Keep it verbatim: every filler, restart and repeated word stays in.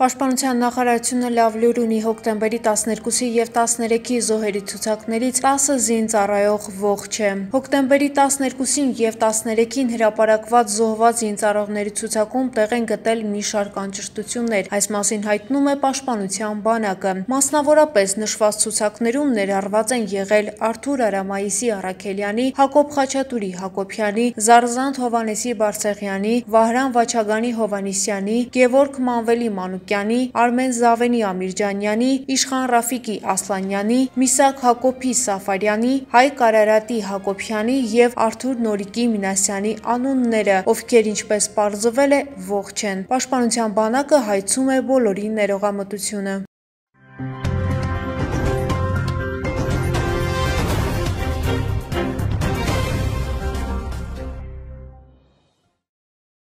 Պաշտպանության նախարարությունը լավլյուր ունի հոկտեմբերի տասներկուսի և տասներեքի զոհերի ցուցակներից տասը զինծառայող ողջ է։ Հոկտեմբերի տասներկուսին և տասներեքին հրապարակված զոհված զինծառայողների ցուցակում տեղ են գտել մի շարք անճշտություններ, այս մասին հայտնում է Պաշտպանության բանակը։ Մասնավորապես նշված ցուցակներում ներառված են եղել Արթուր Արամայիսի Արaqelyani, Հակոբ Խաչատուրի Հակոբյանի, Զարզանդ Հովանեսի Բարսեղյանի, Վահրան Վաչագանի Հովանեսյանի, Գևորգ Manveli Manukyani, Armen Zaveni Amirjanyani, Ishkhan Rafiki Aslanyani, Misak Hakophi Safaryan, Hakob Khachaturi և Arthur Noriki Minasyani անունները, ովքեր ինչպես պարզվել է ողջ են։ Պաշտպանության բանակը հայցում է բոլորի ներողամտությունը։